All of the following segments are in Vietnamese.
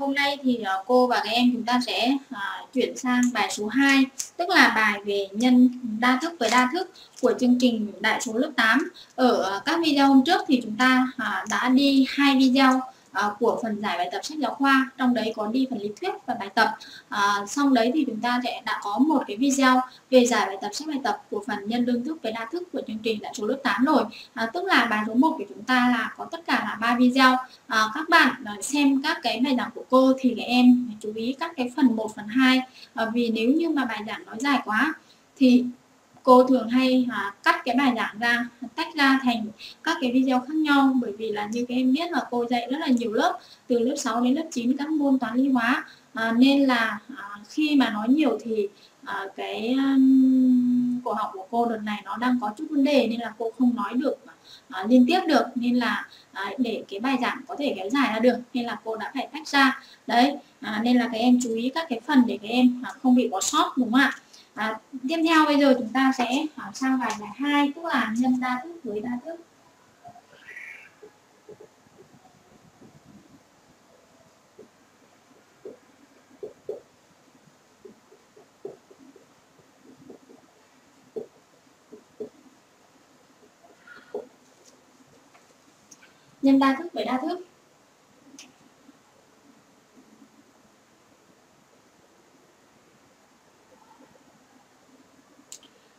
Hôm nay thì cô và các em chúng ta sẽ chuyển sang bài số 2, tức là bài về nhân đa thức với đa thức của chương trình đại số lớp 8. Ở các video hôm trước thì chúng ta đã đi 2 video của phần giải bài tập sách giáo khoa, trong đấy có đi phần lý thuyết và bài tập. Xong đấy thì chúng ta sẽ đã có một cái video về giải bài tập sách bài tập của phần nhân đơn thức với đa thức của chương trình đại số lớp 8 rồi. Tức là bài số 1 của chúng ta là có tất cả là 3 video. Các bạn xem các cái bài giảng của cô thì các em chú ý các cái phần 1, phần 2, vì nếu như mà bài giảng nói dài quá thì cô thường hay cắt cái bài giảng ra, tách ra thành các cái video khác nhau. Bởi vì là như các em biết là cô dạy rất là nhiều lớp, từ lớp 6 đến lớp 9 các môn toán lý hóa, nên là khi mà nói nhiều thì cái cổ họng của cô đợt này nó đang có chút vấn đề, nên là cô không nói được liên tiếp được, nên là để cái bài giảng có thể kéo dài ra được nên là cô đã phải tách ra đấy. Nên là các em chú ý các cái phần để các em không bị bỏ sót, đúng không ạ? Tiếp theo bây giờ chúng ta sẽ sang bài 2, tức là nhân đa thức với đa thức. Nhân đa thức với đa thức.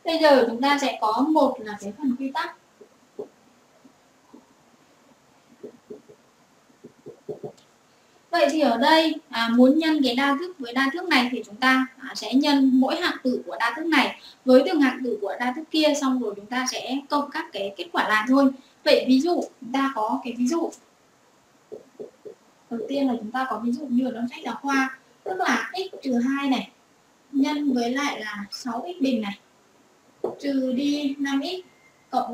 Bây giờ chúng ta sẽ có một là cái phần quy tắc. Vậy thì ở đây muốn nhân cái đa thức với đa thức này thì chúng ta sẽ nhân mỗi hạng tử của đa thức này với từng hạng tử của đa thức kia, xong rồi chúng ta sẽ cộng các cái kết quả lại thôi. Vậy ví dụ chúng ta có cái ví dụ. Đầu tiên là chúng ta có ví dụ như ở trong sách giáo khoa, tức là x-2 này nhân với lại là 6x bình này trừ đi 5x cộng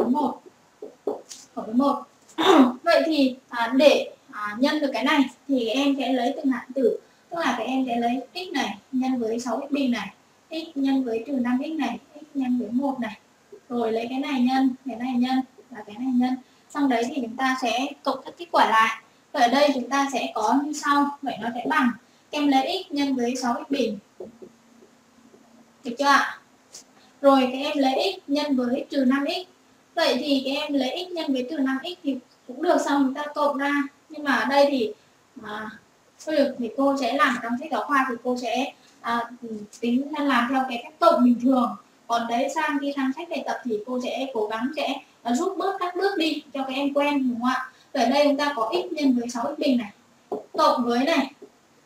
với 1 Vậy thì để nhân được cái này thì em sẽ lấy từng hạng tử, tức là các em sẽ lấy x này nhân với 6x bình này, x nhân với trừ 5x này, x nhân với 1 này, rồi lấy cái này nhân, cái này nhân và cái này nhân, xong đấy thì chúng ta sẽ cộng các kết quả lại. Và ở đây chúng ta sẽ có như sau, vậy nó sẽ bằng em lấy x nhân với 6x bình, được chưa ạ? Rồi các em lấy x nhân với trừ 5x. Vậy thì các em lấy x nhân với trừ 5x thì cũng được, xong chúng ta cộng ra. Nhưng mà ở đây thì thì cô sẽ làm trong sách giáo khoa thì cô sẽ tính làm theo cái cách cộng bình thường. Còn đấy sang khi sang sách bài tập thì cô sẽ cố gắng sẽ rút bớt các bước đi cho các em quen, đúng không ạ? Ở đây chúng ta có x nhân với 6x bình này cộng với này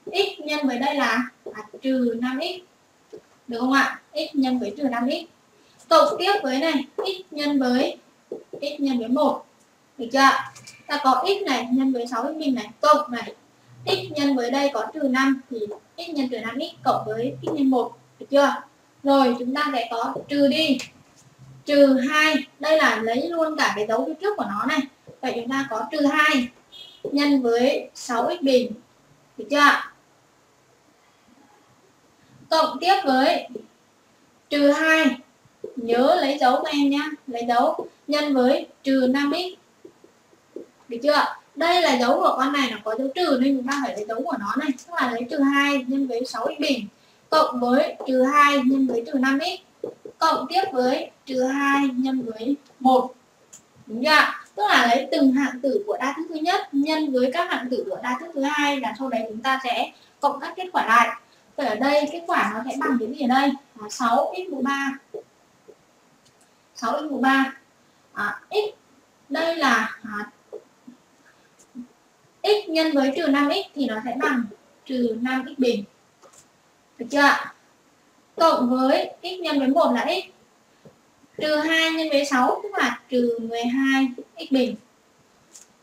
x nhân với đây là trừ 5x, được không ạ? X nhân với trừ 5x cộng tiếp với này x nhân với 1, được chưa ạ? Ta có x này nhân với 6x bình này cộng này x nhân với đây có trừ 5 thì x nhân trừ 5x cộng với x nhân 1, được chưa? Rồi chúng ta sẽ có trừ đi trừ 2, đây là lấy luôn cả cái dấu phía trước của nó này. Vậy chúng ta có trừ 2 nhân với 6x bình, được chưa ạ? Cộng tiếp với trừ 2, nhớ lấy dấu của em nhá, lấy dấu nhân với trừ 5x, được chưa? Đây là dấu của con này, nó có dấu trừ nên chúng ta phải lấy dấu của nó này, tức là lấy trừ 2 nhân với 6x bình cộng với trừ 2 nhân với trừ 5x cộng tiếp với trừ 2 nhân với 1, đúng chưa? Tức là lấy từng hạng tử của đa thức thứ nhất nhân với các hạng tử của đa thức thứ hai, và sau đấy chúng ta sẽ cộng các kết quả lại. Vậy ở đây kết quả nó sẽ bằng cái gì ở đây? 6x mũ 3 x đây là x nhân với trừ 5x thì nó sẽ bằng trừ 5x bình, được chưa ạ? Cộng với x nhân với 1 là x, trừ 2 nhân với 6 tức là trừ 12x bình,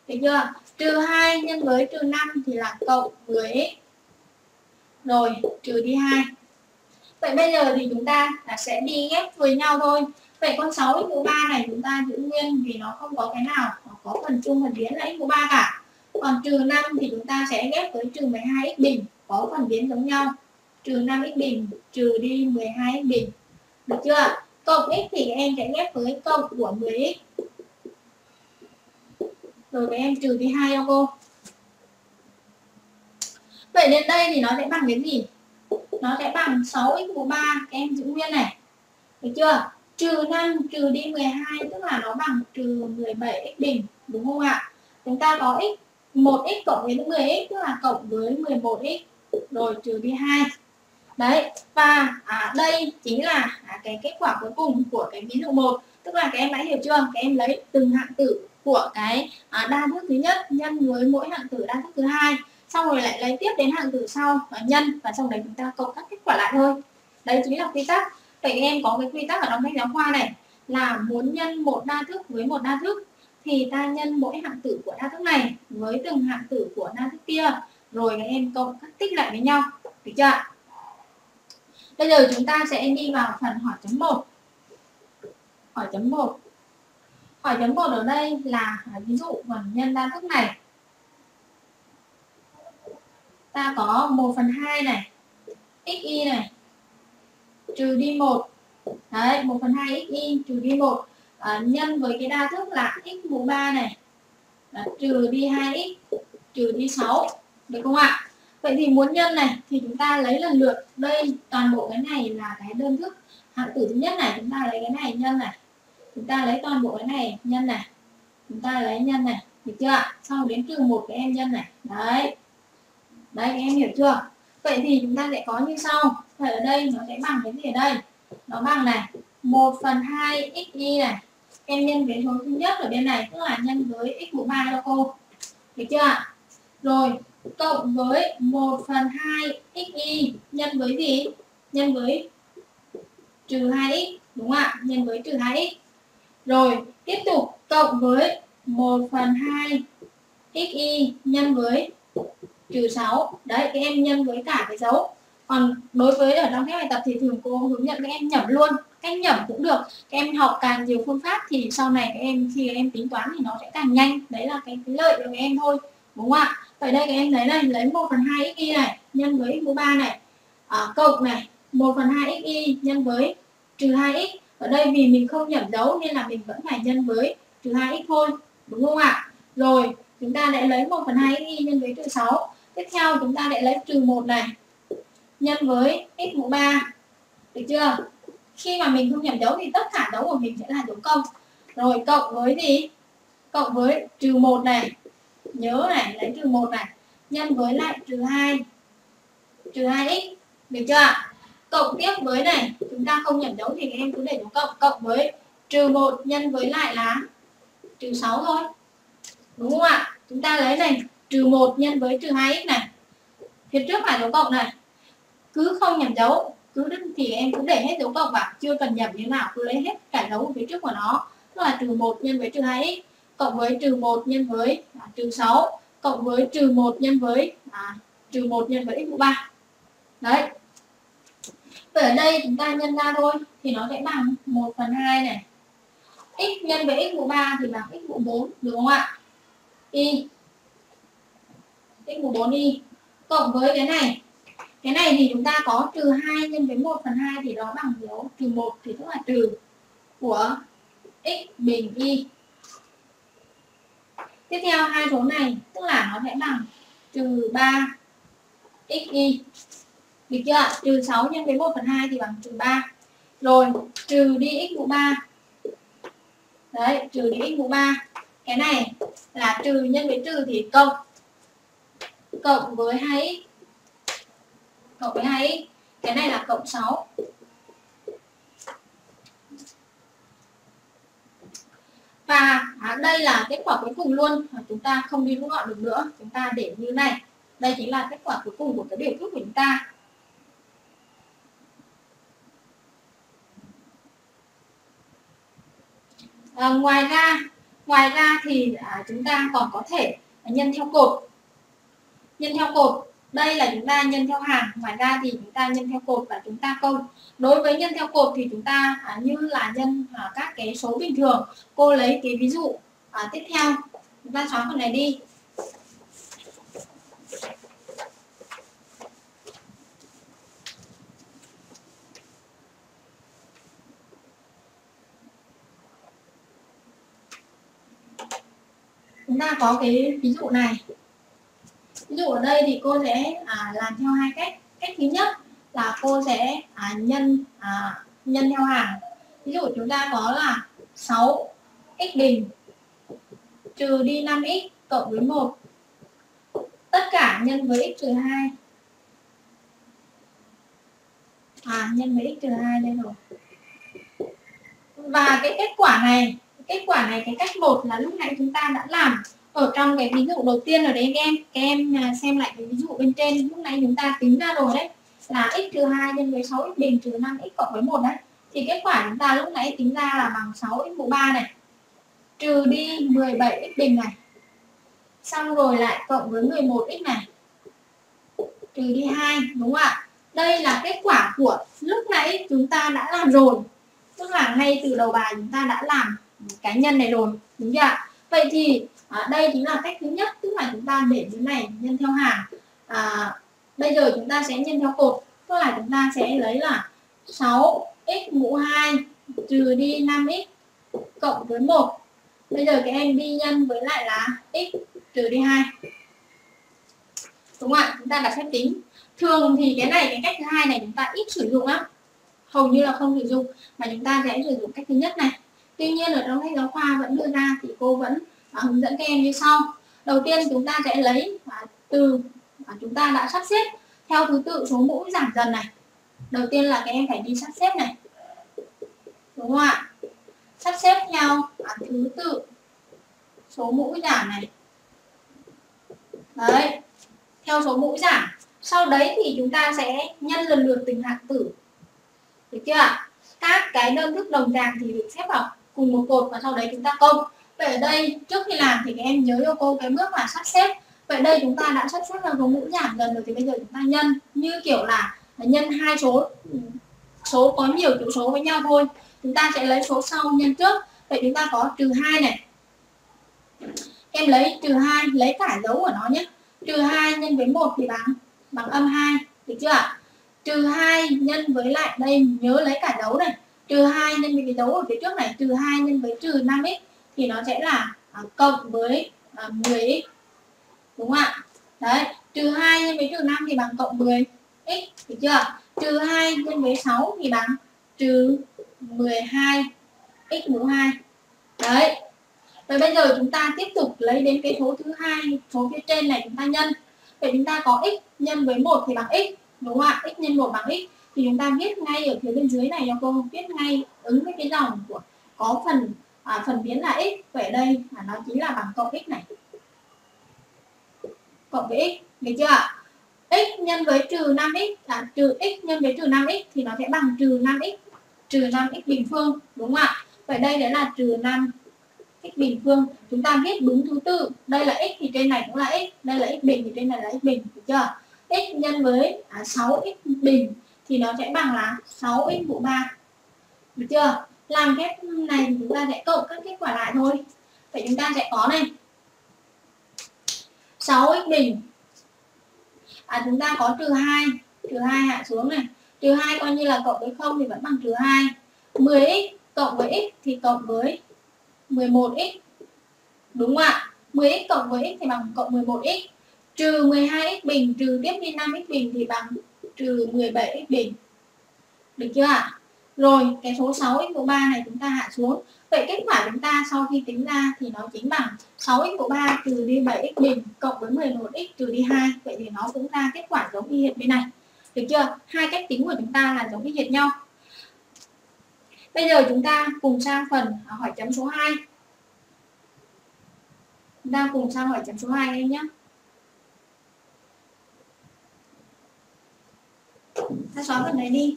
được chưa? Trừ 2 nhân với trừ 5 thì là cộng 10x, rồi trừ đi 2. Vậy bây giờ thì chúng ta sẽ đi ghép với nhau thôi. Vậy con 6x mũ 3 này chúng ta giữ nguyên vì nó không có cái nào có phần chung phần biến là x mũ 3 cả. Còn trừ 5 thì chúng ta sẽ ghép với trừ 12x bình, có phần biến giống nhau. Trừ 5x bình trừ đi 12x bình, được chưa? Cộng x thì các em sẽ ghép với cộng của 10x. Rồi các em trừ đi 2 cho cô. Vậy đến đây thì nó sẽ bằng cái gì? Nó sẽ bằng 6x3, các em giữ nguyên này. Được chưa? Trừ 5 trừ đi 12, tức là nó bằng trừ 17x đỉnh, đúng không ạ? Chúng ta có x 1x cộng với 10x, tức là cộng với 11x rồi trừ đi 2. Đấy, và đây chính là cái kết quả cuối cùng của cái ví dụ 1. Tức là các em đã hiểu chưa? Các em lấy từng hạng tử của cái đa thức thứ nhất nhân với mỗi hạng tử đa thức thứ hai, xong rồi lại lấy tiếp đến hạng tử sau và nhân, và xong đấy chúng ta cộng các kết quả lại thôi. Đấy chính là quy tắc. Vậy các em có cái quy tắc ở trong sách giáo khoa này là muốn nhân một đa thức với một đa thức thì ta nhân mỗi hạng tử của đa thức này với từng hạng tử của đa thức kia, rồi các em cộng các tích lại với nhau, được chưa ạ? Bây giờ chúng ta sẽ đi vào phần hỏi chấm 1. Hỏi chấm 1 ở đây là ví dụ phần nhân đa thức này. Ta có 1/2 này, xy này, trừ đi 1. Đấy, 1/2 xy trừ đi 1 nhân với cái đa thức là x mũ 3 này, trừ đi 2x, trừ đi 6. Được không ạ? Vậy thì muốn nhân này thì chúng ta lấy lần lượt. Đây, toàn bộ cái này là cái đơn thức hạng tử thứ nhất này, chúng ta lấy cái này nhân này. Chúng ta lấy toàn bộ cái này nhân này. Chúng ta lấy nhân này, được chưa ạ? Sau đến trừ 1 cái em nhân này. Đấy. Đấy, các em hiểu chưa? Vậy thì chúng ta sẽ có như sau. Vậy ở đây nó sẽ bằng cái gì ở đây? Nó bằng này, 1/2 xy này. Em nhân với số thứ nhất ở bên này, tức là nhân với x mũ 3 cho cô. Được chưa ạ? Rồi, cộng với 1/2 xy nhân với gì? Nhân với trừ 2x, đúng không ạ? Nhân với trừ 2x. Rồi, tiếp tục cộng với 1/2 xy nhân với trừ 6. Đấy, các em nhân với cả cái dấu. Còn đối với ở trong các bài tập thì thường cô hướng dẫn các em nhẩm luôn. Cách nhẩm cũng được. Các em học càng nhiều phương pháp thì sau này các em khi các em tính toán thì nó sẽ càng nhanh. Đấy là cái lợi của các em thôi, đúng không ạ? Vậy đây các em thấy này, lấy 1/2 xy này nhân với x mũ 3 này, cộng này 1/2 xy nhân với trừ 2x. Ở đây vì mình không nhẩm dấu nên là mình vẫn phải nhân với trừ 2x thôi, đúng không ạ? Rồi chúng ta lại lấy 1/2 xy nhân với trừ 6. Tiếp theo chúng ta lại lấy trừ 1 này nhân với x mũ 3. Được chưa? Khi mà mình không nhẩm dấu thì tất cả dấu của mình sẽ là dấu công. Rồi cộng với gì? Cộng với trừ 1 này, nhớ này, lấy trừ 1 này nhân với lại trừ 2, trừ 2x. Được chưa ạ? Cộng tiếp với này, chúng ta không nhẩm dấu thì các em cứ để dấu cộng, cộng với trừ 1 nhân với lại là trừ 6 thôi, đúng không ạ? Chúng ta lấy này, trừ 1 nhân với trừ 2x này, phía trước phải dấu cộng này. Cứ không nhẩm dấu, cứ đứt thì em cứ để hết dấu cộng vào, chưa cần nhẩm như thế nào cứ lấy hết cả dấu phía trước của nó, tức là trừ 1 nhân với trừ 2x cộng với trừ 1 nhân với trừ 6 cộng với trừ 1 nhân với x mũ 3. Đấy. Vậy ở đây chúng ta nhân ra thôi thì nó sẽ bằng 1/2 này, x nhân với x mũ 3 thì bằng x mũ 4, được không ạ? Y x mũ 4y cộng với cái này. Cái này thì chúng ta có trừ 2 nhân với 1/2 thì đó bằng dấu trừ 1, thì tức là trừ của x bình y. Tiếp theo hai số này tức là nó sẽ bằng trừ 3 xy. Được chưa ạ? Trừ 6 nhân với 1/2 thì bằng trừ 3. Rồi, trừ đi x mũ 3. Đấy, trừ đi x mũ 3. Cái này là trừ nhân với trừ thì cộng. Cộng với 2x. Cộng với 2x. Cái này là cộng 6. Và đây là kết quả cuối cùng luôn. Chúng ta không đi rút gọn được nữa. Chúng ta để như này. Đây chính là kết quả cuối cùng của cái biểu thức của chúng ta. Ngoài ra thì chúng ta còn có thể nhân theo cột. Nhân theo cột, đây là chúng ta nhân theo hàng. Ngoài ra thì chúng ta nhân theo cột và chúng ta công. Đối với nhân theo cột thì chúng ta như là nhân các cái số bình thường. Cô lấy cái ví dụ tiếp theo. Chúng ta xóa phần này đi. Chúng ta có cái ví dụ này. Ví dụ ở đây thì cô sẽ làm theo hai cách. Cách thứ nhất là cô sẽ nhân theo hàng. Ví dụ chúng ta có là 6x bình trừ đi 5x cộng với 1, tất cả nhân với x trừ 2. Nhân với x trừ 2 đây rồi. Và cái kết quả này, cái cách 1 là lúc nãy chúng ta đã làm ở trong cái ví dụ đầu tiên rồi đấy các em. Các em xem lại cái ví dụ bên trên lúc nãy chúng ta tính ra rồi đấy, là x trừ 2 nhân với 6x bình trừ 5x cộng với 1 đấy. Thì kết quả chúng ta lúc nãy tính ra là bằng 6x mũ 3 này trừ đi 17x bình này, xong rồi lại cộng với 11x này trừ đi 2, đúng không ạ? Đây là kết quả của lúc nãy chúng ta đã làm rồi, tức là ngay từ đầu bài chúng ta đã làm cái nhân này rồi, đúng chưa ạ? Vậy thì đây chính là cách thứ nhất, tức là chúng ta để cái này nhân theo hàng. Bây giờ chúng ta sẽ nhân theo cột, tức là chúng ta sẽ lấy là 6x mũ 2 trừ đi 5x cộng với 1. Bây giờ các em đi nhân với lại là x trừ đi 2, đúng không ạ? Chúng ta đặt phép tính. Thường thì cái này, cái cách thứ hai này chúng ta ít sử dụng lắm, hầu như là không sử dụng, mà chúng ta sẽ sử dụng cách thứ nhất này. Tuy nhiên ở trong sách giáo khoa vẫn đưa ra thì cô vẫn hướng dẫn các em như sau. Đầu tiên chúng ta sẽ lấy từ chúng ta đã sắp xếp theo thứ tự số mũ giảm dần này. Đầu tiên là các em phải đi sắp xếp này, đúng không ạ? Sắp xếp theo thứ tự số mũ giảm này. Đấy, theo số mũ giảm. Sau đấy thì chúng ta sẽ nhân lần lượt từng hạng tử, được chưa ạ? Các cái đơn thức đồng dạng thì được xếp vào cùng một cột và sau đấy chúng ta cộng. Vậy ở đây trước khi làm thì các em nhớ cho cô cái bước là sắp xếp. Vậy đây chúng ta đã sắp xếp vào số mũ giảm dần rồi thì bây giờ chúng ta nhân như kiểu là nhân hai số có nhiều chữ số với nhau thôi. Chúng ta sẽ lấy số sau nhân trước. Vậy chúng ta có trừ 2 này. Em lấy trừ 2, lấy cả dấu của nó nhé. Trừ 2 nhân với 1 thì bằng âm 2, được chưa ạ? Trừ 2 nhân với lại đây, nhớ lấy cả dấu này. Trừ 2 nhân với cái dấu ở phía trước này. Trừ 2 nhân với trừ 5x thì nó sẽ là cộng với 10x, đúng không ạ? Đấy, trừ 2 nhân với trừ 5 thì bằng cộng 10x, được chưa? Trừ 2 nhân với 6 thì bằng trừ 12 x mũ 2. Đấy. Vậy bây giờ chúng ta tiếp tục lấy đến cái số thứ hai, số phía trên này chúng ta nhân. Vậy chúng ta có x nhân với 1 thì bằng x, đúng không ạ? X nhân 1 bằng x thì chúng ta viết ngay ở phía bên dưới này cho cô, viết ngay ứng với cái dòng của có phần biến là x. Vậy đây là nó chính là bằng cộng x này. Cộng với x, được chưa ạ? X nhân với trừ 5x là trừ x nhân với trừ 5x thì nó sẽ bằng trừ 5x bình phương, đúng không ạ? Vậy đây đấy là trừ 5x bình phương. Chúng ta viết đúng thứ tự. Đây là x thì trên này cũng là x, đây là x bình thì trên này là x bình, được chưa? X nhân với 6x bình thì nó sẽ bằng là 6x mũ 3, được chưa? Làm phép này thì chúng ta sẽ cộng các kết quả lại thôi. Vậy chúng ta sẽ có này 6x bình. Chúng ta có trừ 2 hạ xuống này. Trừ 2 coi như là cộng với 0 thì vẫn bằng trừ 2. 10x cộng với x thì cộng với 11x, đúng không ạ? 10x cộng với x thì bằng cộng 11x. Trừ 12x bình trừ tiếp đi 5x bình thì bằng trừ 17x bình, được chưa ạ? Rồi cái số 6x mũ 3 này chúng ta hạ xuống. Vậy kết quả chúng ta sau khi tính ra thì nó chính bằng 6x mũ 3 trừ đi 7x bình cộng với 11x trừ đi 2. Vậy thì nó cũng ra kết quả giống y hệt bên này, được chưa? Hai cách tính của chúng ta là giống y hệt nhau. Bây giờ chúng ta cùng sang phần hỏi chấm số 2. Chúng ta cùng sang hỏi chấm số 2 em nhé. Ta xóa phần này đi.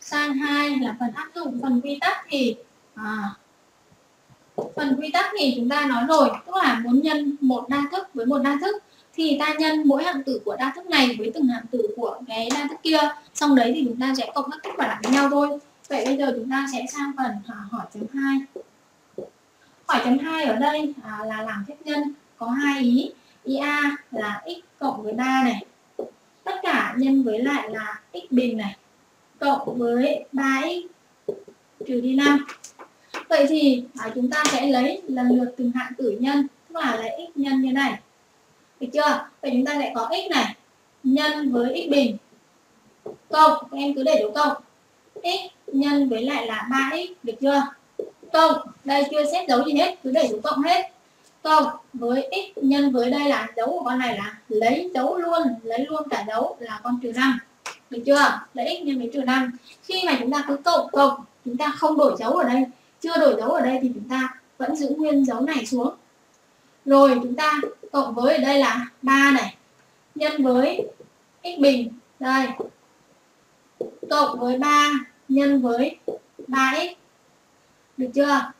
Sang 2 là phần áp dụng phần quy tắc thì phần quy tắc thì chúng ta nói rồi, tức là muốn nhân một đa thức với một đa thức thì ta nhân mỗi hạng tử của đa thức này với từng hạng tử của cái đa thức kia, xong đấy thì chúng ta sẽ cộng các kết quả lại với nhau thôi. Vậy bây giờ chúng ta sẽ sang phần hỏi chấm 2. Hỏi chấm 2 ở đây là làm phép nhân, có hai ý. Ý A là x cộng với 3 này, tất cả nhân với lại là x bình này, cộng với 3x trừ đi 5. Vậy thì chúng ta sẽ lấy lần lượt từng hạng tử nhân, tức là lấy x nhân như này. Được chưa? Vậy chúng ta sẽ có x này nhân với x bình. Cộng, các em cứ để dấu cộng. X nhân với lại là 3x, được chưa? Cộng, đây chưa xét dấu gì hết, cứ để dấu cộng hết. Cộng với x nhân với đây là dấu của con này là lấy dấu luôn, lấy luôn cả dấu là con trừ 5. Được chưa? Lấy x nhân với trừ 5. Khi mà chúng ta cứ cộng, chúng ta không đổi dấu ở đây. Chưa đổi dấu ở đây thì chúng ta vẫn giữ nguyên dấu này xuống. Rồi chúng ta cộng với ở đây là 3 này, nhân với x bình, đây. Cộng với 3 nhân với 3x. Được chưa?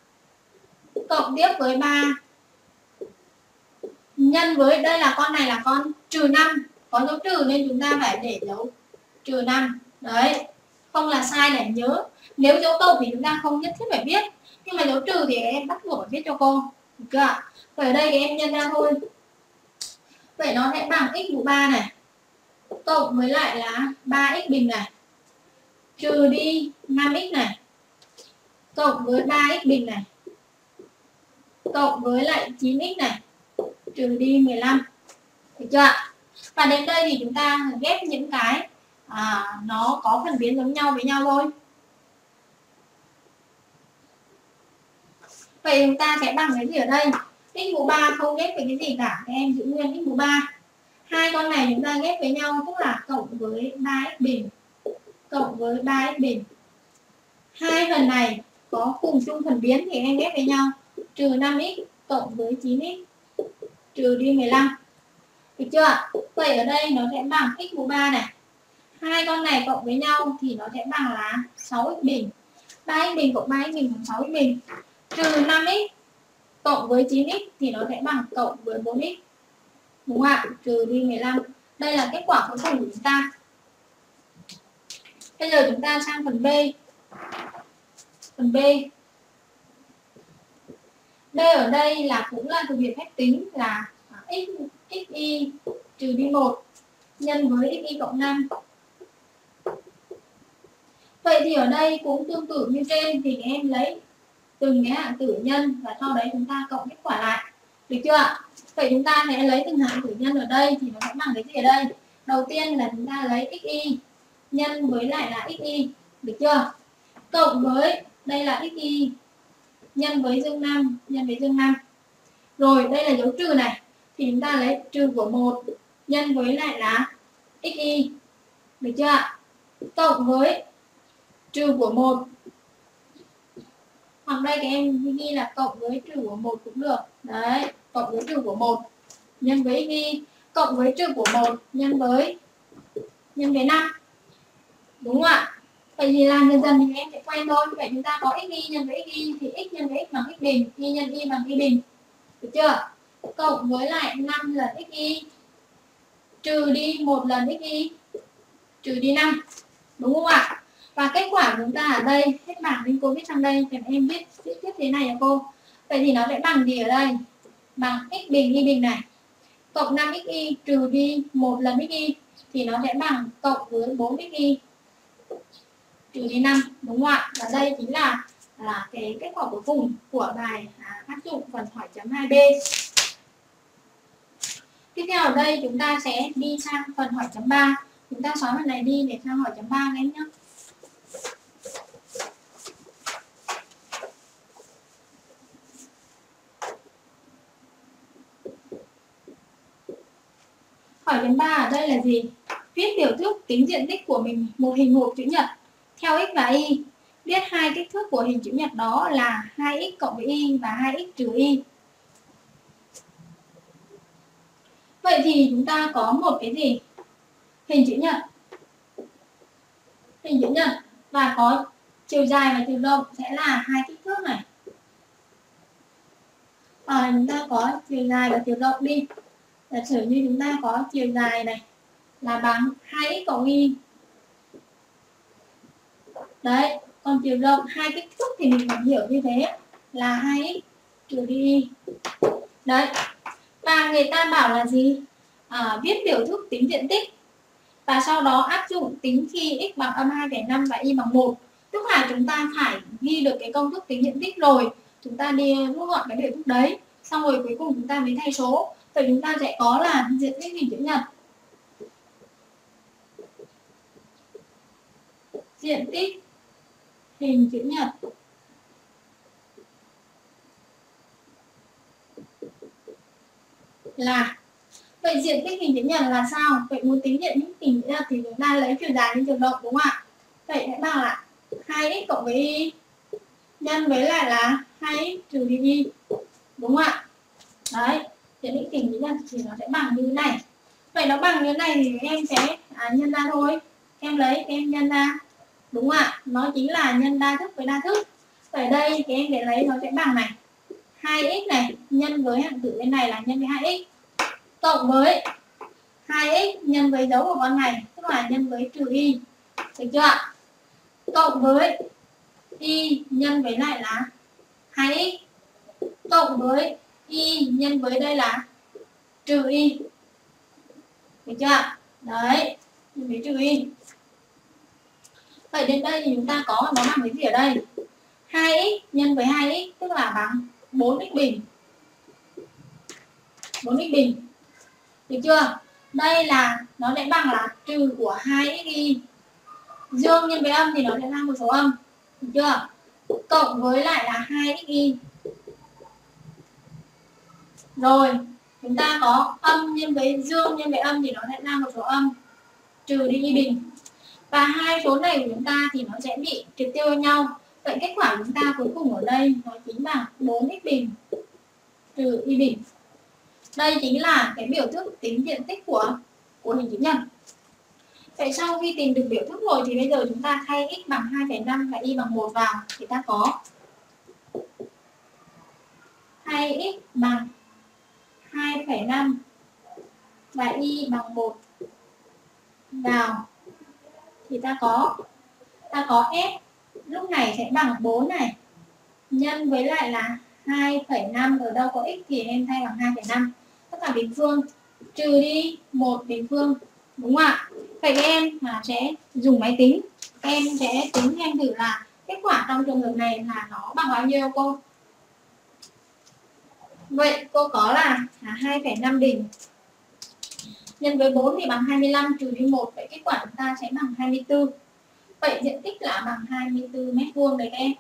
Cộng tiếp với 3 nhân với, đây là con này là con trừ 5. Có dấu trừ nên chúng ta phải để dấu trừ 5. Đấy, không là sai để nhớ. Nếu dấu cộng thì chúng ta không nhất thiết phải viết, nhưng mà dấu trừ thì em bắt buộc phải viết cho cô. Được chưa ạ? Vậy ở đây thì em nhân ra thôi. Vậy nó sẽ bằng x mũ 3 này, cộng với lại là 3x bình này, trừ đi 5x này, cộng với 3x bình này, cộng với lại 9x này, trừ đi 15. Được chưa ạ? Và đến đây thì chúng ta ghép những cái nó có phần biến giống nhau với nhau thôi. Vậy chúng ta sẽ bằng cái gì ở đây? X mũ 3 không ghép với cái gì cả, các em giữ nguyên x mũ 3. Hai con này chúng ta ghép với nhau, tức là cộng với 3x bình, cộng với 3x bình. Hai phần này có cùng chung phần biến thì em ghép với nhau, trừ 5x cộng với 9x, trừ đi 15. Được chưa? Vậy ở đây nó sẽ bằng x mũ 3 này. Hai con này cộng với nhau thì nó sẽ bằng là 6x bình. 3x bình cộng 3x bình bằng 6x bình. Trừ 5x cộng với 9x thì nó sẽ bằng cộng với 4x. Đúng không ạ? Trừ đi 15. Đây là kết quả cuối cùng của chúng ta. Bây giờ chúng ta sang phần B. Phần B. B ở đây là cũng là thực hiện phép tính là xy trừ đi 1 nhân với xy cộng 5. Vậy thì ở đây cũng tương tự như trên, thì các em lấy từng cái hạng tử nhân và sau đấy chúng ta cộng kết quả lại. Được chưa ạ? Vậy chúng ta sẽ lấy từng hạng tử nhân ở đây thì nó sẽ bằng cái gì ở đây? Đầu tiên là chúng ta lấy xy nhân với lại là xy. Được chưa? Cộng với, đây là xy nhân với dương 5, nhân với dương 5. Rồi đây là dấu trừ này, thì chúng ta lấy trừ của 1 nhân với lại là xy. Được chưa ạ? Cộng với trừ của 1, hoặc đây các em ghi là cộng với trừ của 1 cũng được. Đấy, cộng với trừ của 1 nhân với xy, cộng với trừ của 1 nhân với 5. Đúng không ạ? Vậy thì làm dần dần thì em sẽ quen thôi. Vậy chúng ta có xy nhân với xy thì x nhân với x bằng x bình, y nhân y bằng y bình. Được chưa? Cộng với lại 5 lần xy, trừ đi 1 lần xy, trừ đi 5. Đúng không ạ? Và kết quả của chúng ta ở đây, hết bảng bên cô viết sang đây, thì em viết tiếp thế này cho cô. Vậy thì nó sẽ bằng gì ở đây? Bằng x bình y bình này, cộng 5xy trừ đi 1 lần xy thì nó sẽ bằng cộng với 4xy trừ đi 5. Đúng không ạ? Và đây chính là cái kết quả cuối cùng của bài áp dụng phần hỏi chấm 2B. Tiếp theo ở đây chúng ta sẽ đi sang phần hỏi chấm 3. Chúng ta xóa phần này đi để sang hỏi chấm 3 em nhé. Hỏi chấm 3 ở đây là gì? Viết biểu thức tính diện tích của mình một hình hộp chữ nhật theo x và y. Viết hai kích thước của hình chữ nhật đó là 2x cộng với y và 2x trừ y. Vậy thì chúng ta có một cái gì? Hình chữ nhật. Hình chữ nhật và có chiều dài và chiều rộng sẽ là hai kích thước này. Và chúng ta có chiều dài và chiều rộng đi. Giả sử như chúng ta có chiều dài này là bằng 2x cộng y. Đấy, còn chiều rộng hai kích thước thì mình phải hiểu như thế là 2x trừ đi y. Đấy. Và người ta bảo là gì? Viết biểu thức tính diện tích và sau đó áp dụng tính khi x bằng -2,5 và y bằng 1. Tức là chúng ta phải ghi được cái công thức tính diện tích rồi chúng ta đi rút gọn cái biểu thức đấy, xong rồi cuối cùng chúng ta mới thay số, thì chúng ta sẽ có là diện tích hình chữ nhật. Diện tích hình chữ nhật là, vậy diện tích hình chữ nhật là sao? Vậy muốn tính diện tích hình chữ nhật thì chúng ta lấy chiều dài nhân chiều rộng, đúng không ạ? Vậy hãy bằng là 2x cộng với y nhân với lại là 2x trừ đi y, đúng không ạ? Đấy, diện tích hình chữ nhật thì nó sẽ bằng như thế này. Vậy nó bằng như thế này thì em sẽ nhân ra thôi, em lấy em nhân ra, đúng không ạ? Nó chính là nhân đa thức với đa thức. Ở đây thì em sẽ lấy nó sẽ bằng này 2x này nhân với hạng tử bên này là nhân với 2x cộng với 2x nhân với dấu của con này, tức là nhân với trừ y, được chưa ạ? Cộng với y nhân với lại là 2x cộng với y nhân với đây là trừ y, được chưa ạ? Đấy, nhân với trừ y. Vậy đến đây thì chúng ta có nó bằng cái gì ở đây? 2x nhân với 2x tức là bằng 4x bình. 4x bình. Được chưa? Đây là nó sẽ bằng là trừ của 2xy. Dương nhân với âm thì nó sẽ ra một số âm. Được chưa? Cộng với lại là 2xy. Rồi, chúng ta có âm nhân với dương nhân với âm thì nó sẽ ra một số âm trừ đi y bình. Và hai số này của chúng ta thì nó sẽ bị triệt tiêu với nhau. Vậy kết quả của chúng ta cuối cùng ở đây nó chính là 4x bình trừ y bình. Đây chính là cái biểu thức tính diện tích của hình chữ nhật. Vậy sau khi tìm được biểu thức rồi thì bây giờ chúng ta thay x bằng 2,5 và y bằng 1 vào thì ta có 2x bằng 2,5 và y bằng 1 vào thì ta có f lúc này sẽ bằng 4 này nhân với lại là 2,5, ở đâu có x thì em thay bằng 2,5, tất cả bình phương trừ đi 1 bình phương, đúng không ạ? Vậy các em sẽ dùng máy tính, em sẽ tính em thử là kết quả trong trường hợp này là nó bằng bao nhiêu cô. Vậy cô có là 2,5 bình nhân với 4 thì bằng 25 trừ đi 1, vậy kết quả chúng ta sẽ bằng 24. Vậy diện tích là bằng 24 mét vuông đấy các em.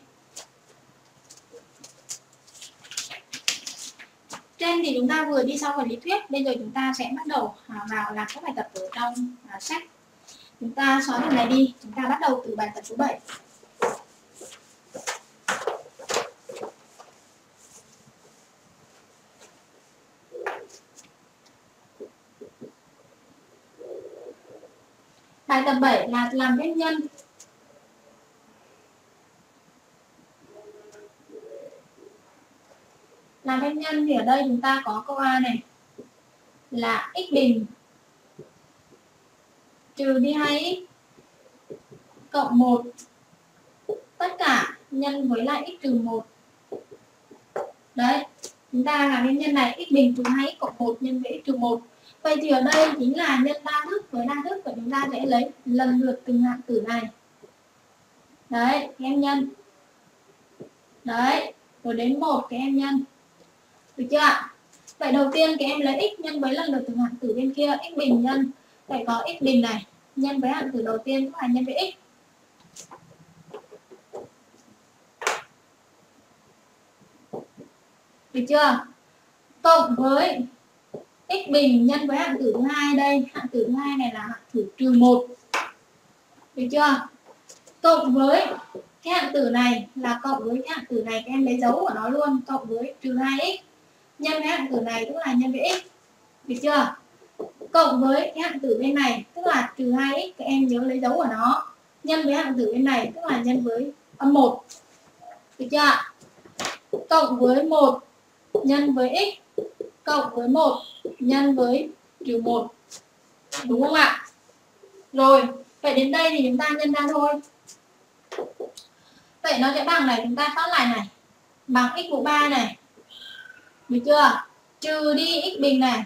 Trên thì chúng ta vừa đi xong phần lý thuyết, bây giờ chúng ta sẽ bắt đầu vào làm các bài tập ở trong sách. Chúng ta xóa phần này đi, chúng ta bắt đầu từ bài tập số 7. Bài tập 7 là làm phép nhân. Làm phép nhân thì ở đây chúng ta có câu A này là x bình trừ đi 2x cộng 1 tất cả nhân với lại x trừ 1. Đấy, chúng ta làm phép nhân này x bình trừ 2x cộng 1 nhân với x trừ 1. Vậy thì ở đây chính là nhân đa thức với đa thức, và chúng ta sẽ lấy lần lượt từng hạng tử này. Đấy, các em nhân. Đấy, rồi đến 1 các em nhân. Được chưa ạ? Vậy đầu tiên các em lấy x nhân với lần lượt từng hạng tử bên kia, x bình nhân. Vậy có x bình này nhân với hạng tử đầu tiên tức là nhân với x. Được chưa? Cộng với x bình nhân với hạng tử thứ hai, đây hạng tử thứ hai này là hạng tử trừ 1. Được chưa? Cộng với cái hạng tử này là cộng với cái hạng tử này, các em lấy dấu của nó luôn, cộng với trừ 2x nhân với hạng tử này tức là nhân với x. Được chưa? Cộng với cái hạng tử bên này tức là trừ 2x, các em nhớ lấy dấu của nó, nhân với hạng tử bên này tức là nhân với âm 1. Được chưa? Cộng với 1 nhân với x cộng với 1 nhân với trừ 1, đúng không ạ? Rồi, vậy đến đây thì chúng ta nhân ra thôi. Vậy nó sẽ bằng này, chúng ta phát lại này, bằng x mũ 3 này, được chưa? Trừ đi x bình này.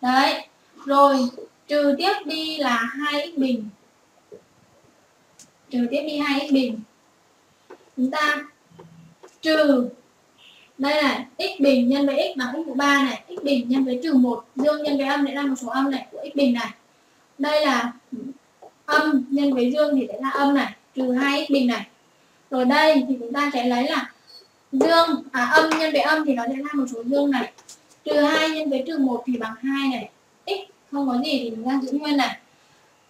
Đấy, rồi trừ tiếp đi là 2x bình Trừ tiếp đi 2x bình. Chúng ta trừ đây này, x bình nhân với x bằng x mũ 3 này, x bình nhân với trừ 1, dương nhân với âm lại là một số âm này của x bình này. Đây là âm nhân với dương thì sẽ là âm này, trừ 2x bình này. Rồi đây thì chúng ta sẽ lấy là dương âm nhân với âm thì nó sẽ là một số dương này. Trừ 2 nhân với trừ 1 thì bằng 2 này. X không có gì thì chúng ta giữ nguyên này.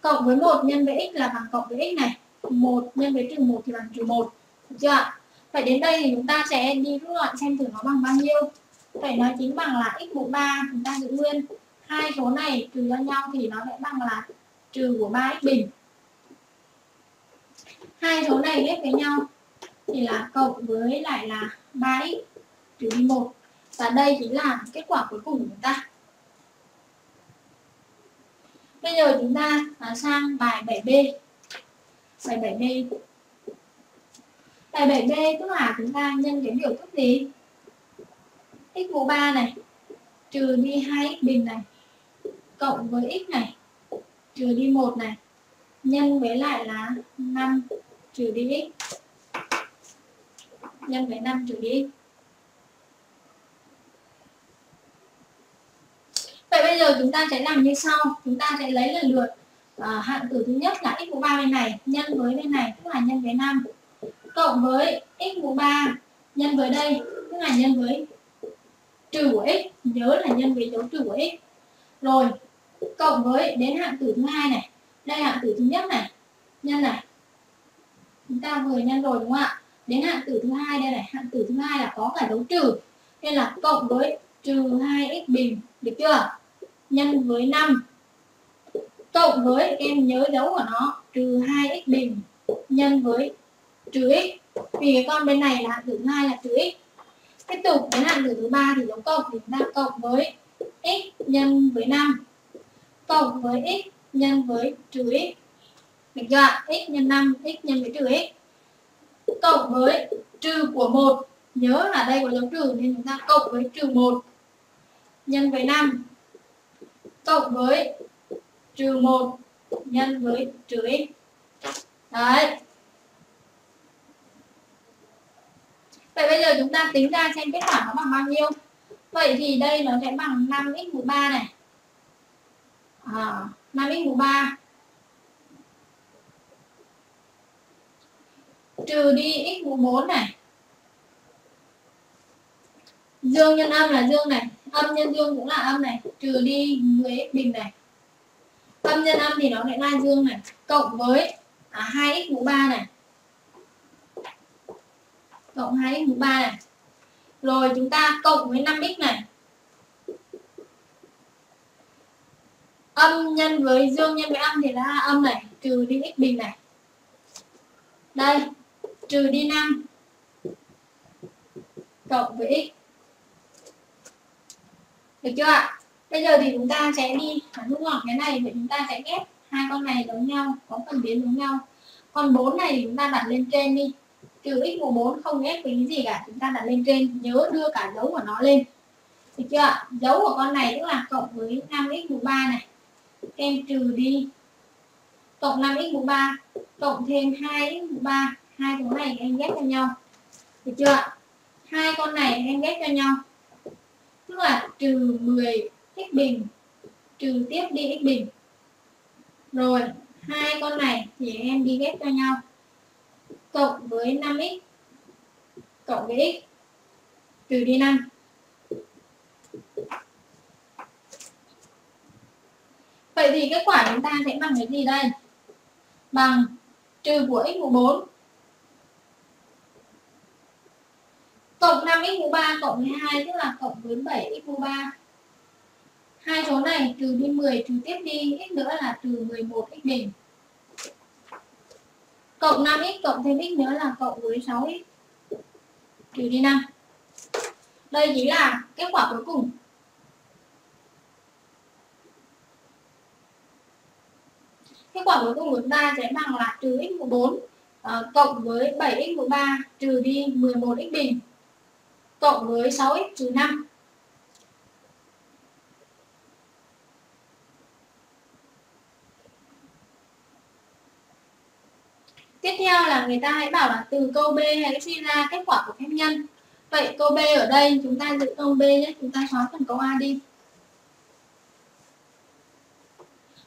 Cộng với 1 nhân với x là bằng cộng với x này. 1 nhân với trừ 1 thì bằng trừ 1. Được chưa ạ? Vậy đến đây thì chúng ta sẽ đi rút gọn xem thử nó bằng bao nhiêu. Vậy nó chính bằng là x mũ 3 chúng ta giữ nguyên. Hai số này trừ cho nhau thì nó sẽ bằng là trừ của 3x bình. Hai số này ghép với nhau thì là cộng với lại là 3x trừ đi 1. Và đây chính là kết quả cuối cùng của chúng ta. Bây giờ chúng ta sang bài 7B. Bài 7B. Bài 7B tức là chúng ta nhân cái biểu thức gì? X mũ 3 này trừ đi 2x bình này cộng với x này trừ đi 1 này nhân với lại là 5 trừ đi x. Nhân với 5 trừ đi x. Vậy bây giờ chúng ta sẽ làm như sau. Chúng ta sẽ lấy lần lượt hạng tử thứ nhất là x mũ 3 bên này nhân với bên này tức là nhân với 5 cộng với x mũ 3 nhân với đây tức là nhân với trừ của x, nhớ là nhân với dấu trừ của x. Rồi cộng với đến hạng tử thứ hai này, đây hạng tử thứ nhất này nhân này chúng ta vừa nhân rồi đúng không ạ? Đến hạng tử thứ hai đây này, hạng tử thứ hai là có cả dấu trừ nên là cộng với trừ 2x bình, được chưa? Nhân với 5 cộng với em nhớ dấu của nó trừ 2x bình nhân với trừ x, vì cái con bên này là hạng tử thứ hai là trừ x. Tiếp tục đến hạng tử thứ ba thì dấu cộng thì chúng ta cộng với x nhân với 5 cộng với x nhân với trừ x, được chưa? X nhân 5, x nhân với trừ x cộng với trừ của 1, nhớ là đây có dấu trừ nên chúng ta cộng với trừ 1 nhân với 5 cộng với trừ 1 nhân với trừ x. Đấy. Vậy bây giờ chúng ta tính ra xem kết quả nó bằng bao nhiêu. Vậy thì đây nó sẽ bằng 5x mũ 3 này. 5x mũ 3 trừ đi x mũ 4 này. Dương nhân âm là dương này, âm nhân dương cũng là âm này, trừ đi 10x bình này. Âm nhân âm thì nó lại là dương này, cộng với 2x mũ 3 này. Cộng 2x mũ 3 này. Rồi chúng ta cộng với 5x này. Âm nhân với dương nhân với âm thì là âm này, trừ đi x bình này. Đây, trừ đi 5 cộng với x. Được chưa ạ? Bây giờ thì chúng ta sẽ đi rút gọn cái này, thì chúng ta sẽ ghép hai con này giống nhau, có phần biến giống nhau. Con 4 này thì chúng ta đặt lên trên đi. Trừ x mũ 4 không ghép với cái gì cả, chúng ta đặt lên trên, nhớ đưa cả dấu của nó lên. Được chưa ạ? Dấu của con này tức là cộng với 5x mũ 3 này. Em trừ đi cộng 5x mũ 3 cộng thêm 2x mũ 3, hai con này em ghép cho nhau. Được chưa ạ? Hai con này em ghép cho nhau. Tức là trừ 10 x bình trừ tiếp đi x bình. Rồi hai con này thì em đi ghép cho nhau, cộng với 5x cộng với x trừ đi 5. Vậy thì kết quả chúng ta sẽ bằng cái gì đây? Bằng trừ của x mũ 4 cộng 5x mũ 3 cộng với 2 tức là cộng với 7x mũ 3. Hai số này trừ đi 10 trừ tiếp đi x nữa là trừ 11x bình. Cộng 5x cộng thêm x nữa là cộng với 6x trừ đi 5. Đây chính là kết quả cuối cùng. Kết quả cuối cùng của chúng ta sẽ bằng là trừ x mũ 4 cộng với 7x mũ 3 trừ đi 11x bình cộng với 6x trừ 5. Tiếp theo là người ta hãy bảo là từ câu B hãy suy ra kết quả của phép nhân. Vậy câu B ở đây chúng ta giữ câu B nhé, chúng ta xóa phần câu A đi.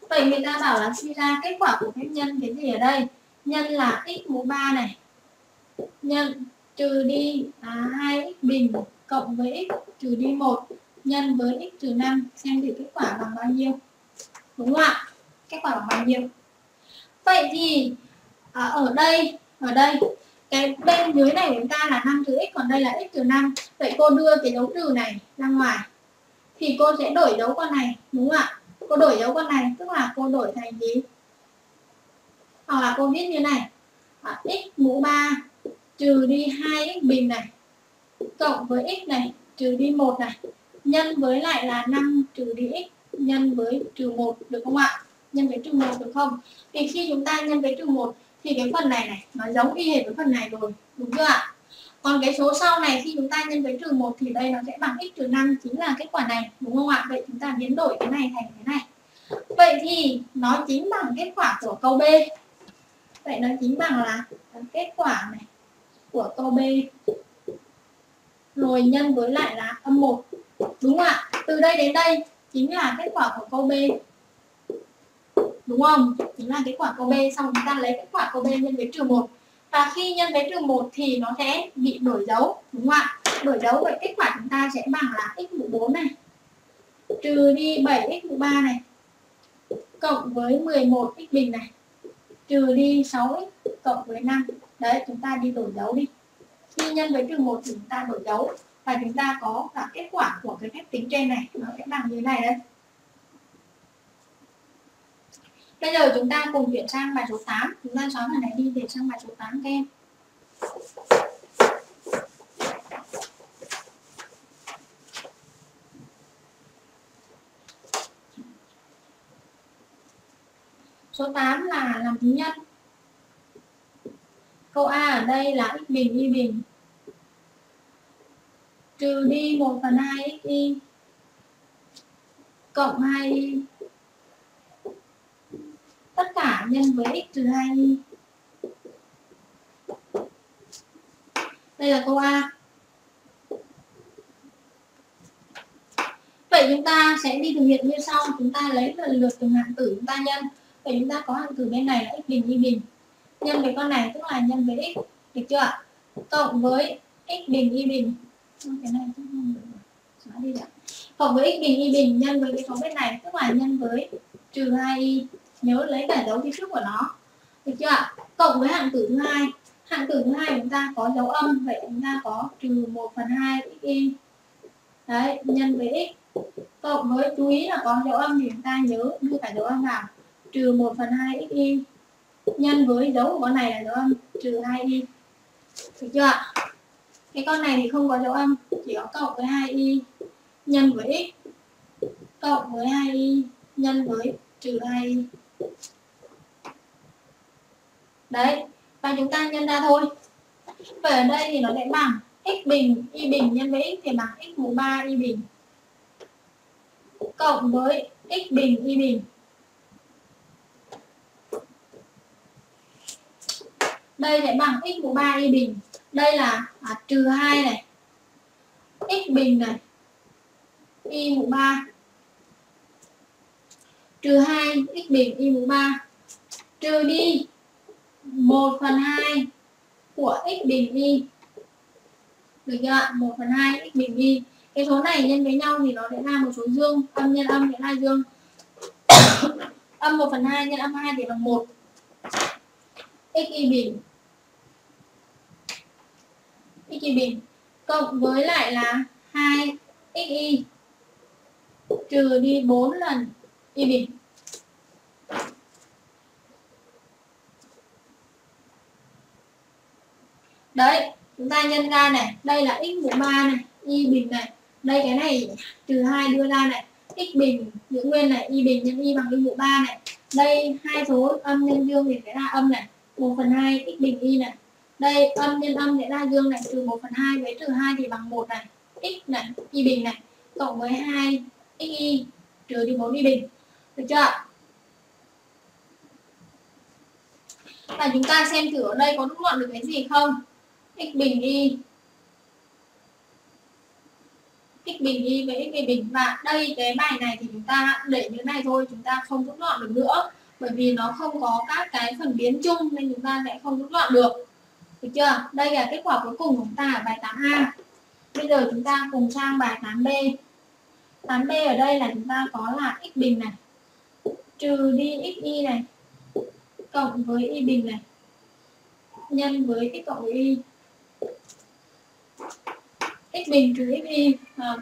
Vậy người ta bảo là suy ra kết quả của phép nhân cái gì ở đây? Nhân là x mũ 3 này, nhân trừ đi 2x bình cộng với x trừ đi 1 nhân với x trừ 5, xem thử kết quả bằng bao nhiêu. Đúng không ạ? Kết quả bằng bao nhiêu? Vậy thì ở đây cái bên dưới này của chúng ta là 5 trừ x, còn đây là x trừ 5. Vậy cô đưa cái dấu trừ này ra ngoài thì cô sẽ đổi dấu con này, đúng không ạ? Cô đổi dấu con này tức là cô đổi thành gì? Hoặc là cô viết như này, x mũ 3 trừ đi 2x bình này cộng với x này trừ đi 1 này nhân với lại là 5 trừ đi x nhân với trừ 1, được không ạ? Nhân với trừ 1 được không? Thì khi chúng ta nhân với trừ 1 thì cái phần này này nó giống y hệt với phần này rồi, đúng chưa ạ? Còn cái số sau này khi chúng ta nhân với trừ 1 thì đây nó sẽ bằng x trừ 5, chính là kết quả này, đúng không ạ? Vậy chúng ta biến đổi cái này thành cái này. Vậy thì nó chính bằng kết quả của câu B. Vậy nó chính bằng là kết quả này của câu B rồi nhân với lại là âm 1, đúng không ạ? Từ đây đến đây chính là kết quả của câu B, đúng không? Chính là kết quả câu B, xong chúng ta lấy kết quả câu B nhân với trừ 1. Và khi nhân với trừ 1 thì nó sẽ bị đổi dấu, đúng không ạ? Đổi dấu, vậy kết quả chúng ta sẽ bằng là x mũ 4 này trừ đi 7x mũ 3 này cộng với 11x bình này trừ đi 6x cộng với 5. Đấy, chúng ta đi đổi dấu đi. Khi nhân với trừ 1 thì chúng ta đổi dấu và chúng ta có cả kết quả của cái phép tính trên này, nó sẽ bằng như này đấy. Bây giờ chúng ta cùng chuyển sang bài số 8. Chúng ta xóa phần này đi, chuyển sang bài số 8 các em. Số 8 là làm thứ nhất. Câu A ở đây là x bình y bình trừ đi 1/2xy cộng 2y tất cả nhân với x trừ 2y. Đây là câu A. Vậy chúng ta sẽ đi thực hiện như sau, chúng ta lấy lần lượt từng hạng tử chúng ta nhân. Vậy chúng ta có hạng tử bên này là x bình y bình, nhân với con này tức là nhân với x, được chưa ạ? Cộng với x bình y bình, cái này xóa đi đã. Cộng với x bình y bình nhân với cái số bên này tức là nhân với trừ 2y, nhớ lấy cả dấu phía trước của nó, được chưa ạ? Cộng với hạng tử thứ hai, chúng ta có dấu âm, vậy chúng ta có trừ 1/2xy đấy nhân với x, cộng với, chú ý là có dấu âm thì chúng ta nhớ đưa cả dấu âm vào, trừ 1/2xy nhân với dấu của con này là dấu âm trừ 2y, được chưa ạ? Cái con này thì không có dấu âm, chỉ có cộng với 2y nhân với x cộng với 2y nhân với trừ 2y. Đấy, và chúng ta nhân ra thôi. Vậy ở đây thì nó sẽ bằng x bình y bình nhân với x thì bằng x mũ 3 y bình cộng với x bình y bình. Đây sẽ bằng x mũ 3 y bình. Đây là trừ 2 này, x bình này, y mũ 3 trừ 2 x bình y mũ 3 trừ đi 1/2 của x bình y, được chưa ạ? 1/2 x bình y. Cái số này nhân với nhau thì nó sẽ ra một số dương, âm nhân âm sẽ ra dương. Âm 1/2 nhân âm 2 thì bằng 1. X y bình cộng với lại là 2 xy trừ đi 4 lần y bình. Đấy, chúng ta nhân ra này, đây là x mũ 3 này, y bình này, đây cái này trừ 2 đưa ra này, x bình giữ nguyên này, y bình nhân y bằng y mũ 3 này. Đây hai số âm nhân dương thì sẽ ra âm này, 1/2 x bình y này. Đây âm nhân âm sẽ ra dương này, trừ 1/2 với trừ 2 thì bằng 1 này, x này, y bình này, cộng với 2 xy trừ đi 4 y bình, được chưa ạ? Và chúng ta xem thử ở đây có rút gọn được cái gì không. X bình y với x bình. Và đây cái bài này thì chúng ta để như thế này thôi, chúng ta không rút gọn được nữa, bởi vì nó không có các cái phần biến chung nên chúng ta sẽ không rút gọn được. Được chưa? Đây là kết quả cuối cùng của chúng ta ở bài 8A. Bây giờ chúng ta cùng sang bài 8B. 8B ở đây là chúng ta có là x bình này trừ đi xy này cộng với y bình này nhân với x cộng với y. X bình trừ xy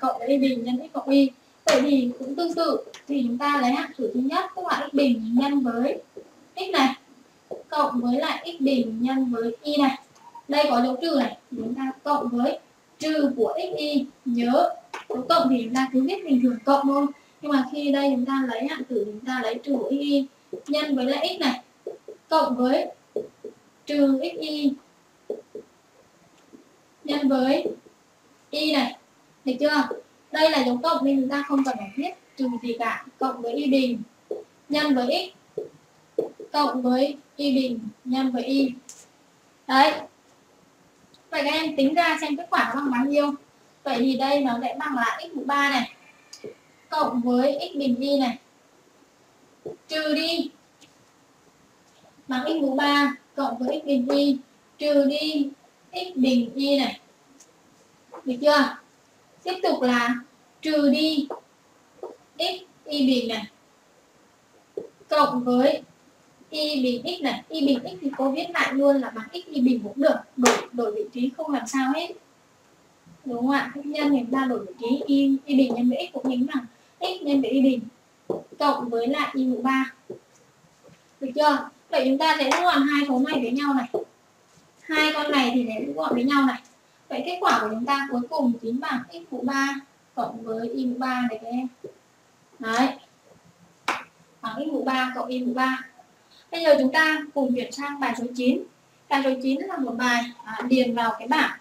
cộng với y bình nhân x cộng y. Vậy thì cũng tương tự, thì chúng ta lấy hạng thủ thứ nhất, tức là x bình nhân với x này cộng với lại x bình nhân với y này. Đây có dấu trừ này, chúng ta cộng với trừ của xy. Nhớ dấu cộng thì chúng ta cứ viết bình thường cộng thôi, nhưng mà khi đây chúng ta lấy hạng tử, chúng ta lấy trừ của xy nhân với lại x này cộng với trừ xy nhân với y này. Được chưa? Đây là dấu cộng nên chúng ta không cần phải viết trừ gì cả. Cộng với y bình nhân với x cộng với y bình nhân với y. Đấy. Vậy các em tính ra xem kết quả nó bằng bao nhiêu. Vậy thì đây nó sẽ bằng là x mũ 3 này cộng với x bình y này trừ đi bằng x mũ 3 cộng với x bình y trừ đi x bình y này. Được chưa? Tiếp tục là trừ đi x y bình này cộng với y bình x này. Y bình x thì cô viết lại luôn là bằng x y bình cũng được, đổi vị trí không làm sao hết, đúng không ạ? Nhân thì chúng ta đổi vị trí, y bình nhân với x cũng chính bằng x nhân với y bình cộng với lại y mũ 3. Được chưa? Vậy chúng ta sẽ rút gọn hai số này với nhau này, hai con này thì sẽ rút gọn với nhau này. Vậy kết quả của chúng ta cuối cùng chính bằng x mũ 3 cộng với y mũ 3 này các em. Đấy, bằng x mũ 3 cộng y mũ 3. Bây giờ chúng ta cùng chuyển sang bài số 9. Bài số 9 là một bài điền vào cái bảng.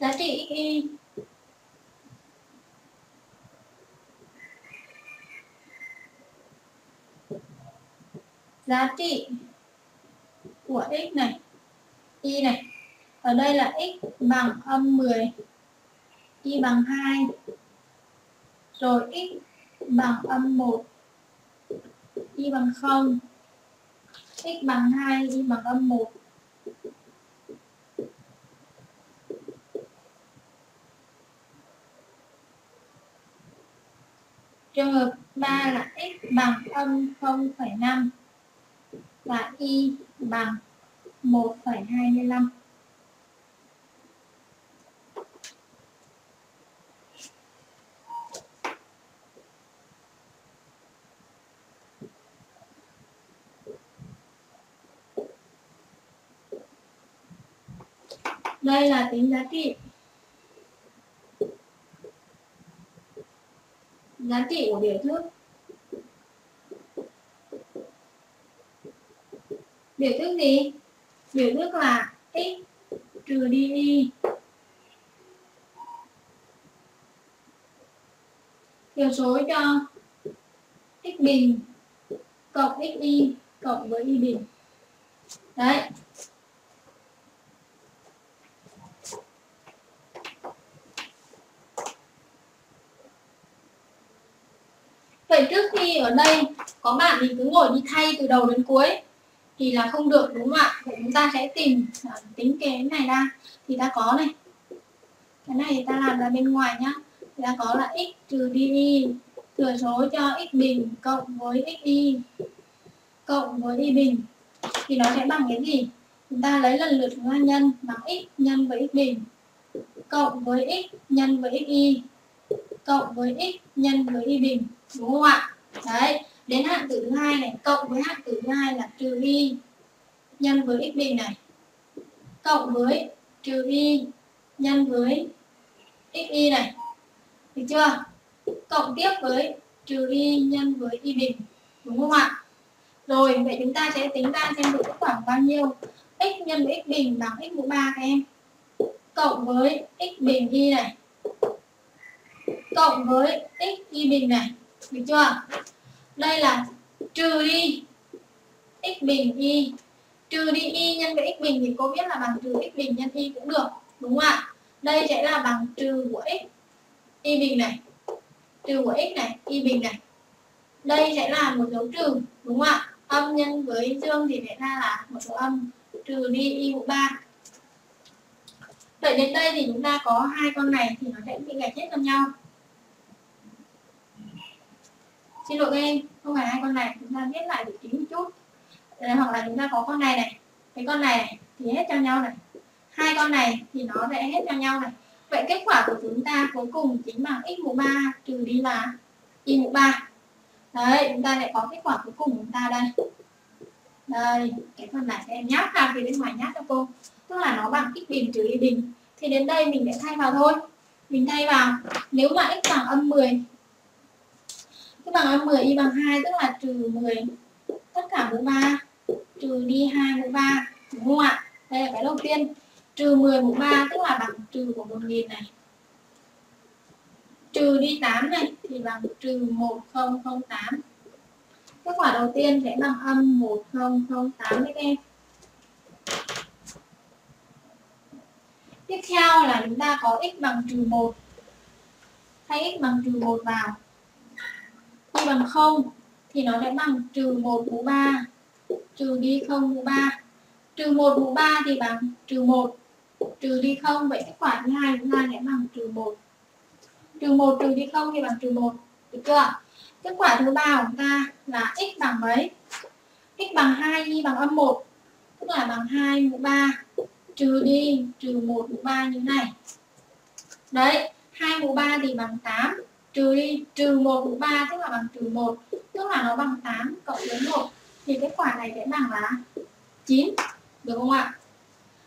Giá trị xy giá trị của x này y này ở đây là x bằng -10 y bằng 2 rồi x bằng -1 y bằng 0 x bằng 2 y bằng -1. Trường hợp 3 là x bằng -0,5 và y bằng 1,25. Đây là tính giá trị của biểu thức. Biểu thức gì? Biểu thức là x trừ đi y. Biểu số cho x bình cộng xy cộng với y bình. Đấy. Vậy trước khi ở đây có bạn thì cứ ngồi đi thay từ đầu đến cuối thì là không được, đúng không ạ? Vậy chúng ta sẽ tính cái này ra. Thì ta có này, cái này thì ta làm ra bên ngoài nhá. Thì ta có là x trừ đi y thừa số cho x bình cộng với xy cộng với y bình. Thì nó sẽ bằng cái gì? Chúng ta lấy lần lượt chúng ta nhân bằng x nhân với x bình cộng với x nhân với xy cộng với x nhân với y bình, đúng không ạ? Đấy, đến hạng tử thứ hai này cộng với hạng tử thứ hai là trừ y nhân với x bình này cộng với trừ y nhân với xy này. Được chưa? Cộng tiếp với trừ y nhân với y bình, đúng không ạ? Rồi, vậy chúng ta sẽ tính ra xem được khoảng bao nhiêu. X nhân với x bình bằng x mũ 3 các em. Cộng với x bình y này. Cộng với x y bình này. Được chưa? Đây là trừ đi x bình y. Trừ đi y nhân với x bình thì cô biết là bằng trừ x bình nhân y cũng được. Đúng không ạ? Đây sẽ là bằng trừ của x y bình này. Trừ của x này, y bình này. Đây sẽ là một dấu trừ. Đúng không ạ? Âm nhân với dương thì sẽ ra là một số âm trừ đi y mũ 3. Vậy đến đây thì chúng ta có hai con này thì nó sẽ bị gạch hết vào nhau. Xin lỗi các em, không phải hai con này, chúng ta viết lại vị trí một chút. Hoặc là chúng ta có con này này, cái con này thì hết cho nhau này. Hai con này thì nó sẽ hết cho nhau này. Vậy kết quả của chúng ta cuối cùng chính bằng x mũ 3 trừ đi là y mũ 3. Đấy, chúng ta lại có kết quả cuối cùng của chúng ta đây. Đây, cái phần này em nháp ra về bên ngoài nháp cho cô. Tức là nó bằng x bình trừ y bình. Thì đến đây mình sẽ thay vào thôi. Mình thay vào, nếu mà x bằng âm 10, x bằng âm 10, y bằng 2, tức là trừ 10 tất cả mũ 3 trừ đi 2 mũ 3. Đúng không ạ? Đây là cái đầu tiên. Trừ 10 mũ 3 tức là bằng trừ của 1000 này. Trừ đi 8 này thì bằng trừ 1008. Kết quả đầu tiên sẽ bằng âm 1008 đấy các em. Tiếp theo là chúng ta có x bằng trừ 1. Thay x bằng trừ 1 vào. Y bằng 0 thì nó sẽ bằng trừ 1 mũ 3 trừ đi 0 mũ 3. Trừ 1 mũ 3 thì bằng trừ 1 trừ đi 0. Vậy kết quả thứ hai chúng ta sẽ bằng trừ 1. Trừ 1 trừ đi 0 thì bằng trừ 1. Được chưa? Kết quả thứ ba của chúng ta là x bằng mấy? X bằng 2 y bằng âm 1. Tức là bằng 2 mũ 3 trừ đi trừ 1 mũ 3 như này. Đấy, 2 mũ 3 thì bằng 8 trừ đi trừ 1 mũ 3 tức là bằng trừ 1. Tức là nó bằng 8 cộng với 1. Thì kết quả này sẽ bằng là 9. Được không ạ?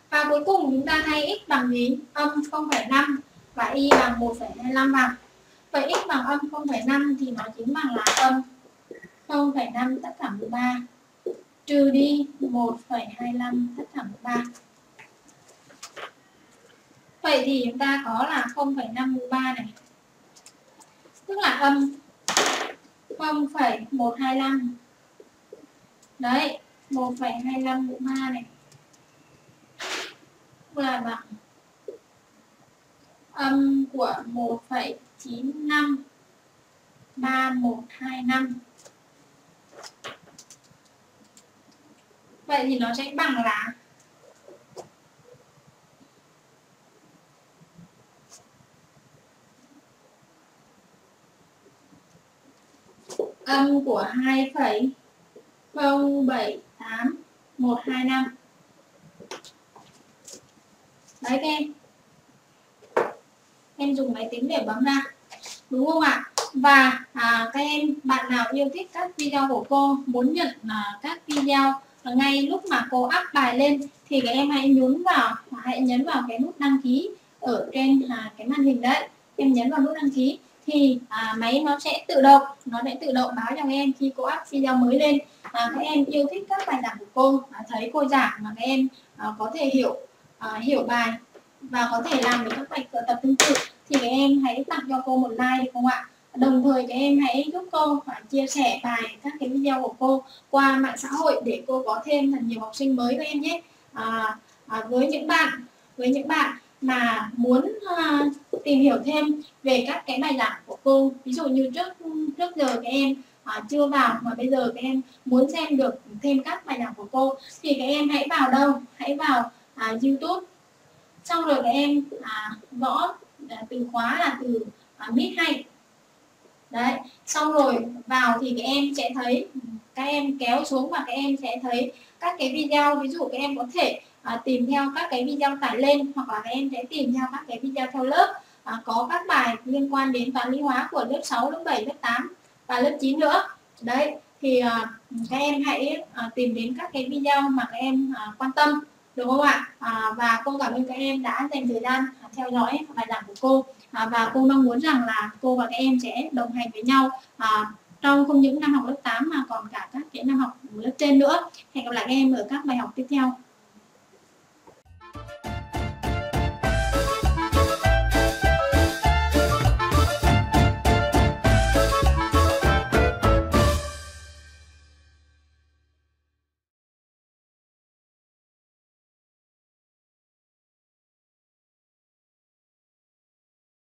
Và cuối cùng chúng ta thay x bằng gì? Âm 0,5 và y bằng 1,25 bằng. Vậy x bằng âm 0,5 thì nó chính bằng là âm 0,5 tất cả mũ 3 trừ đi 1,25 tất cả mũ 3. Vậy thì chúng ta có là 0,5 mũ 3 này. Tức là âm 0,125. Đấy, 1,25 mũ 3 này. Tức là bằng âm của 1,953125. Vậy thì nó sẽ bằng là âm của 2,078125. Đấy các em. Em dùng máy tính để bấm ra. Đúng không ạ? Và các em, bạn nào yêu thích các video của cô, muốn nhận các video ngay lúc mà cô up bài lên, thì các em hãy nhún vào, hãy nhấn vào cái nút đăng ký ở trên cái màn hình đấy. Em nhấn vào nút đăng ký thì máy nó sẽ tự động, báo cho các em khi cô up video mới lên. Các em yêu thích các bài giảng của cô, thấy cô giảng mà các em có thể hiểu bài và có thể làm được các bài tập tương tự, thì các em hãy tặng cho cô một like được không ạ? Đồng thời các em hãy giúp cô chia sẻ các cái video của cô qua mạng xã hội để cô có thêm thật nhiều học sinh mới các em nhé. Với những bạn mà muốn tìm hiểu thêm về các cái bài giảng của cô, ví dụ như trước giờ các em chưa vào mà bây giờ các em muốn xem được thêm các bài giảng của cô, thì các em hãy vào đâu? Hãy vào YouTube. Xong rồi các em gõ từ khóa là từ Ms Hạnh. Đấy, xong rồi vào thì các em sẽ thấy, các em kéo xuống và các em sẽ thấy các cái video, ví dụ các em có thể tìm theo các cái video tải lên, hoặc là các em sẽ tìm theo các cái video theo lớp, có các bài liên quan đến toán lý hóa của lớp 6, lớp 7, lớp 8 và lớp 9 nữa. Đấy, thì các em hãy tìm đến các cái video mà các em quan tâm. Đúng không ạ? Và cô cảm ơn các em đã dành thời gian theo dõi bài giảng của cô. Và cô mong muốn rằng là cô và các em sẽ đồng hành với nhau trong không những năm học lớp 8 mà còn cả các cái năm học lớp trên nữa. Hẹn gặp lại các em ở các bài học tiếp theo.